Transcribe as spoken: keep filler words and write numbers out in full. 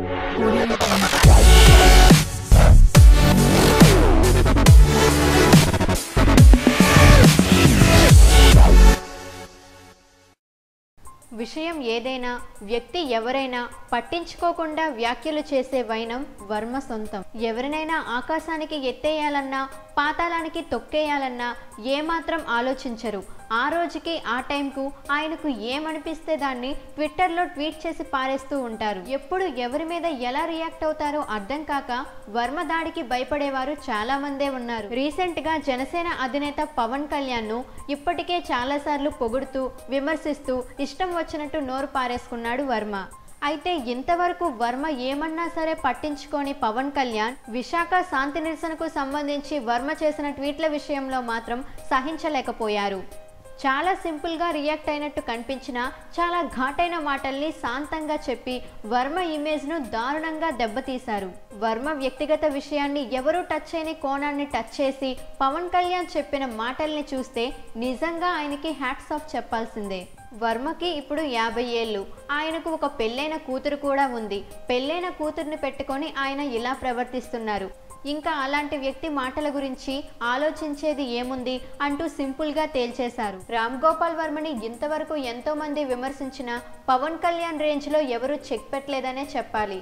విషయం ఏదైనా వ్యక్తి ఎవరైనా పట్టించుకోకుండా వ్యాఖ్యలు చేసే వైనం వర్మ సొంతం. ఎవరినైనా ఆకాశానికి ఎత్తేయాలన్నా పాతాళానికి తొక్కేయాలన్నా ఏమాత్రం ఆలోచించరు. ఆ రోజుకి ఆ టైంకు ఆయనకు ఏమనిపిస్తే దాన్ని ట్విట్టర్లో ట్వీట్ చేసి పారేస్తూ ఉంటారు. ఎప్పుడు ఎవరి మీద ఎలా రియాక్ట్ అవుతారో అర్థం కాక వర్మ దాడికి భయపడేవారు చాలా మందే ఉన్నారు. రీసెంట్గా జనసేన అధినేత పవన్ కళ్యాణ్ను ఇప్పటికే చాలాసార్లు పొగుడుతూ విమర్శిస్తూ ఇష్టం వచ్చినట్టు నోరు పారేసుకున్నాడు వర్మ. అయితే ఇంతవరకు వర్మ ఏమన్నా సరే పట్టించుకొని పవన్ కళ్యాణ్ విశాఖ శాంతి నిరసనకు సంబంధించి వర్మ చేసిన ట్వీట్ల విషయంలో మాత్రం సహించలేకపోయారు. చాలా సింపుల్గా రియాక్ట్ అయినట్టు కనిపించినా చాలా ఘాటైన మాటల్ని శాంతంగా చెప్పి వర్మ ఇమేజ్ను దారుణంగా దెబ్బతీశారు. వర్మ వ్యక్తిగత విషయాన్ని ఎవరూ టచ్ అయిన కోణాన్ని టచ్ చేసి పవన్ కళ్యాణ్ చెప్పిన మాటల్ని చూస్తే నిజంగా ఆయనకి హ్యాట్స్ ఆఫ్ చెప్పాల్సిందే. వర్మకి ఇప్పుడు యాభై ఏళ్ళు, ఆయనకు ఒక పెళ్ళైన కూతురు కూడా ఉంది. పెళ్ళైన కూతురుని పెట్టుకొని ఆయన ఇలా ప్రవర్తిస్తున్నారు. ఇంకా అలాంటి వ్యక్తి మాటల గురించి ఆలోచించేది ఏముంది అంటూ సింపుల్గా తేల్చేశారు. రామ్ గోపాల్ వర్మని ఇంతవరకు ఎంతో మంది విమర్శించినా పవన్ కళ్యాణ్ రేంజ్లో ఎవరూ చెక్ పెట్టలేదనే చెప్పాలి.